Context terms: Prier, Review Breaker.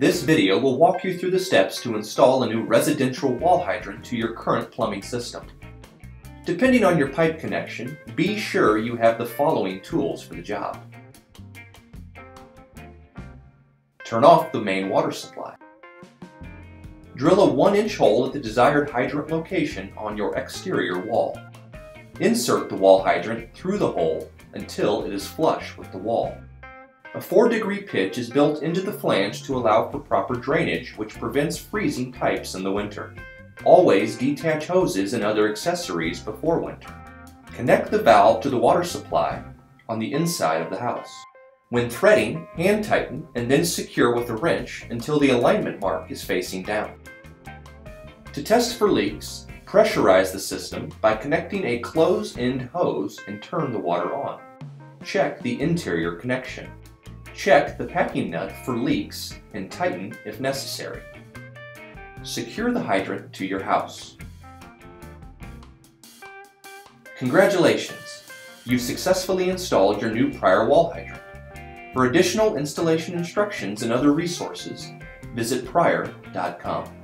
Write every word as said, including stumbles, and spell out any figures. This video will walk you through the steps to install a new residential wall hydrant to your current plumbing system. Depending on your pipe connection, be sure you have the following tools for the job. Turn off the main water supply. Drill a one inch hole at the desired hydrant location on your exterior wall. Insert the wall hydrant through the hole until it is flush with the wall. A four degree pitch is built into the flange to allow for proper drainage, which prevents freezing pipes in the winter. Always detach hoses and other accessories before winter. Connect the valve to the water supply on the inside of the house. When threading, hand tighten and then secure with a wrench until the alignment mark is facing down. To test for leaks, pressurize the system by connecting a closed-end hose and turn the water on. Check the interior connection. Check the packing nut for leaks and tighten if necessary. Secure the hydrant to your house. Congratulations! You've successfully installed your new Prier wall hydrant. For additional installation instructions and other resources, visit prier dot com.